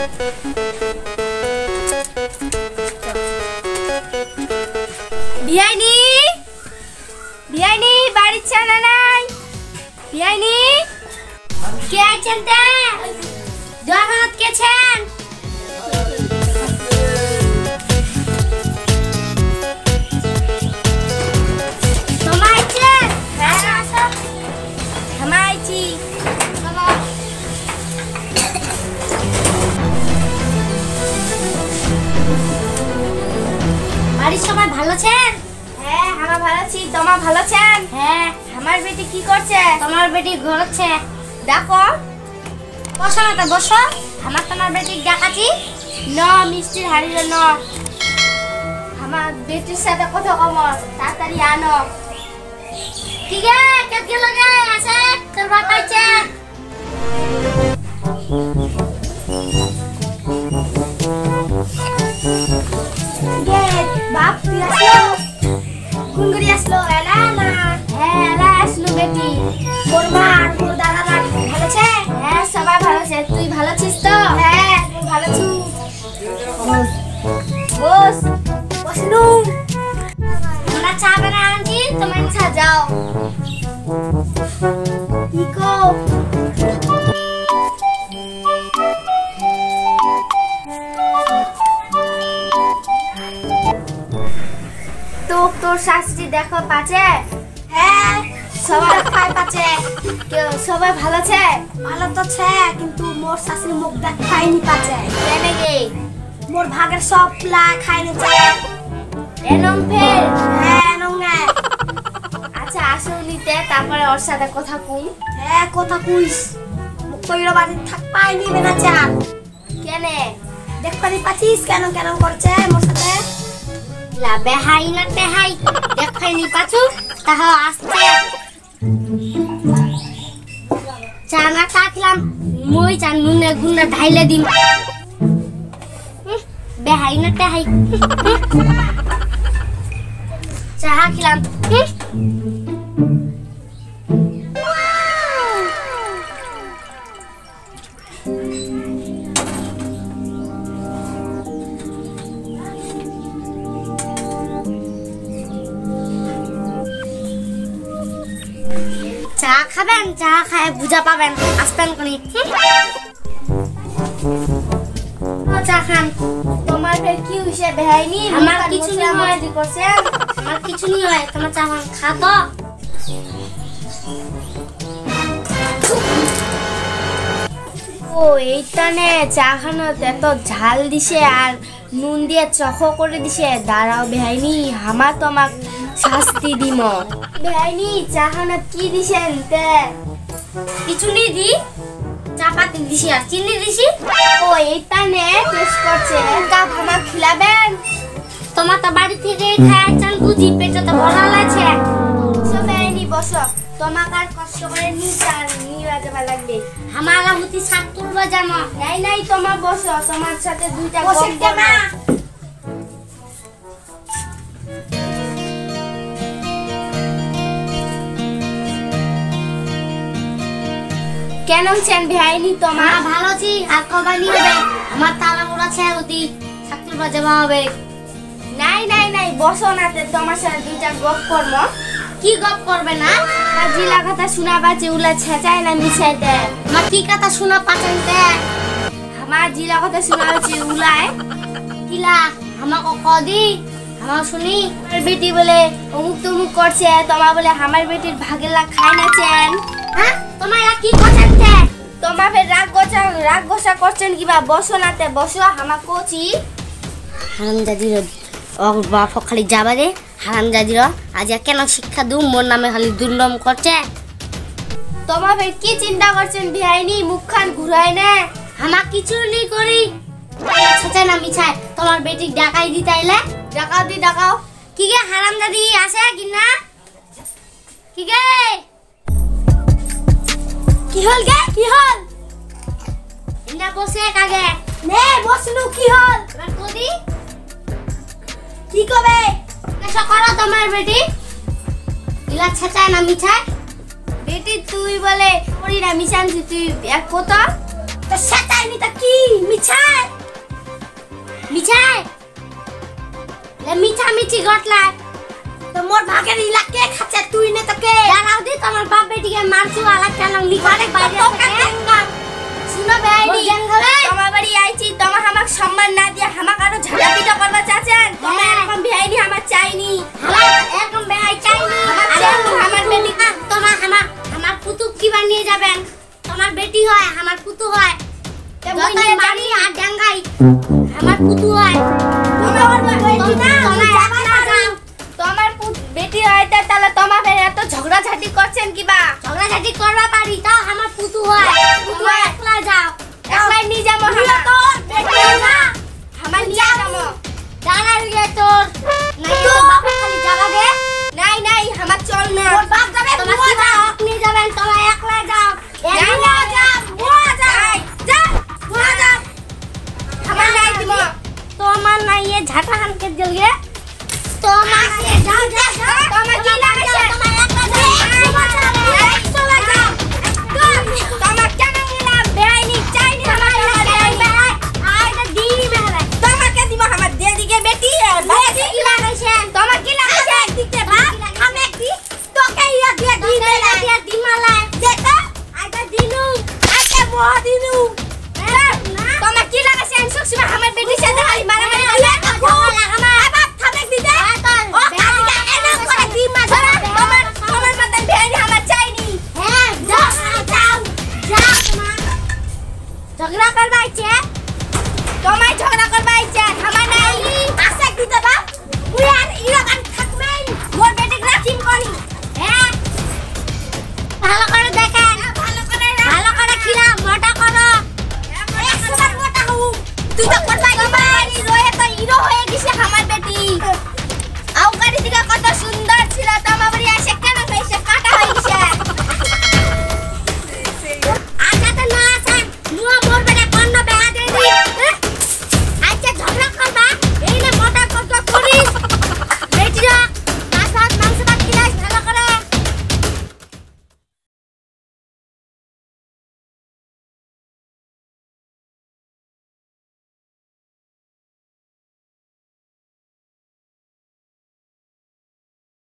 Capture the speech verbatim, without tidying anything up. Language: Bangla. Biaini, biaini, barit chana nai, biaini, kya chanta, dua minut kya chan. Tomai chan, rasa, tomai chi, tomai. Barit tomai bhalo chan. আমার ভালো আছি তোমার ভালো আছেন হ্যাঁ আমার বেটি কি করছে তোমার বেটি ঘুরছে দেখো বসাটা বসো আমার তোমার বেটি ডাকাছি না মিষ্টি হারিয়ে না আমার বেটির সাথে কথা কমো তাড়াতাড়ি আনো ঠিক আছে কেক কে লাগায় আছে তোর বাপ আছে গেট বাপ তুই আসো Hungry aslo, elana, elah aslo beti. Kurma, kur dada dada, bhalo che? Eh, sabai bhalo che. Tui bhalo chis to? Eh, tui bhalo chu. Bos, bos nung. Mana cha bana aunty, tumhe cha jao. Iko. তোর শাস্তি দেখো পাছে হ্যাঁ সবাই পাই পাছে কেউ সবাই ভালো আছে ভালো তো আছে কিন্তু মোর শাস্তি মুখ দেখ খাইনি পাছে কেনে গে মোর ভাগের সব প্লা খাইনি চাই এনং ফেল হ্যাঁ নঙ্গা আচ্ছা আসুনিতে তারপরে ওর সাথে কথা কই হ্যাঁ কথা কইস মুখ কইরা বাড়ি থাক পাইনি বেনা চা কেনে দেখ পারি পাছিস কেন কেন করছে মোর সাথে লা বেহাই না তেহাই দেখাইনি পাছু তাহ আসছে জানা কাটলাম মই জান মুনে গুনা ঢাইলা দিম বেহাই না তেহাই চাহা খিলাম খাবেন চা খায় বুঝা পাবেন আসবেন কোনি চা খান তোমার কি হইছে বেহাইনি আমার কিছু না হয় দি করছে আমার কিছু না হয় তোমার চা খান খা তো ও এইখানে চা খানোতে এত ঝাল দিছে আর নুন দিয়ে চখ করে দিছে দাঁড়াও বেহাইনি হামা তোমাক শাস্তি দিম বেহাইনি চাহানা কি দিছেন তে কিছু নি দি চা পাতি দিছি আর চিনি দিছি ও এইখানে টেস্ট করছে কাপ হামা খিলাবেন তোমার তো বাড়ি থেকে খায় চান বুঝি পেটে তো ভরা লাগছে সব বেহাইনি বসো তোমাক আর কষ্ট করে নি চান নি বাজে ভালো লাগবে আমারা হতি সাতটা বাজানো নাই নাই তোমার বসো তোমার সাথে দুইটা গল্প না কেন চেন ভাইনি তোমা ভালো আছি আর কবানি হবে আমার তালা মোড়া ছায়া হতি সাতটা বাজানো হবে নাই নাই নাই বসো নাতে তোমার সাথে দুইটা গল্প করব কি গপ করবে না জিলা কথা শোনাবা যেউলা ছেচায় না মিছাই দে মা কি কথা শোনা পাচাই দে আমার জিলা কথা শোনাও যেউলায় কিলা আমার কদি আমার শুনি আমার বেটি বলে অমুক তমুক করছে তোমা বলে আমার বেটির ভাগেলা খায় না চেন হ্যাঁ তোমারা কি করছেন তে তোমা ফের রাগ গোছা রাগ গোছা করছেন কিবা বসো নাতে বসো আমার কোচি হারামজাদির অগ বাপ খালি যাবা রে হারামজাদিরা আজ কেন শিক্ষা দু মোর নামে খালি দুর্নাম করছে তোমার কি চিন্তা করছেন বিহাইনি মুখখান ঘুরায় না আমার কিছু নি করি ছেচা না মিছায় তোমার বেটি ডাকাই দি তাইলে ডাকাও দি ডাকাও কি গে হারামজাদি আছে কি না কি গে কি হল গে কি হল ইনা বসে কাগে নে বসলু কি হল এবার কদি কি কবে সকারা তোমার বেটি ইলা ছাতা না মিছায় বেটি তুই বলে ওরি না মিছানছি তুই এক কথা তো ছাতাই নি তা কি মিছায় পিচি ঘটলা তো মোর ভাগের ইলা কে খাচ্ছে তুই নে তোকে দাঁড়াও দি তোমার বাপ বেটিকে মারছু আলা কালং লিখারে বাইরে তোকে শুনো বেডি জঙ্গলে তোমার বাড়ি আইছি তোমা আমাক সম্মান না দিয়া আমাক আরো ঝাড়া পিটা করবা চাচান তোমরা এরকম বেআইনি আমার চাইনি হ্যাঁ এরকম বেআই চাইনি আমার বেটি তোমা আমার আমার পুতু কি বানিয়ে যাবেন তোমার বেটি হয় আমার পুতু হয় তে মই মারি আর ডাঙ্গাই আমার পুতু হয় তোমরা আমার বেটি না বেটি আইতা তাহলে তোমা ফের এত ঝগড়া ঝাটি করছেন কিবা ঝগড়া ঝাটি করবা পারি তো আমার পুতু হয় তুমি একলা যাও একলাই নি যাও হামা তোর বেটি না আমার নি যাও দাঁড়া রে তোর নাই তো বাপ খালি জায়গা দে নাই নাই হামা চল না তোর বাপ যাবে তুমি যাও আপনি যাবেন তোমরা একলা যাও যাও যাও বুয়া যাও যাও বুয়া যাও আমার নাই তুমি তোমার নাই এ ঝাটা হানকে দিল গে তোমা কে যাও যাও তোমা কি লাগছে তোমা একলা যাও তোমা চলে যাও তোমা কেন না বেআইনি চাইনি আমার লাগে আইটা দিই মেলা তোমা কে দিমা আমার দে দিকে বেটি ভাই কি লাগাইছে তোমা কি লাগাইছে দিতে ভাব আমি কি তোকে ইয়া দিয়ে দিই মেলা দিয়ে দিমালা যেটা আইটা দিনু আইটা মোহ দিনু তোমা কি লাগাইছে সুষমা আমার বেটি সাথে খালি মারামারি করে Jangan lupa like, share.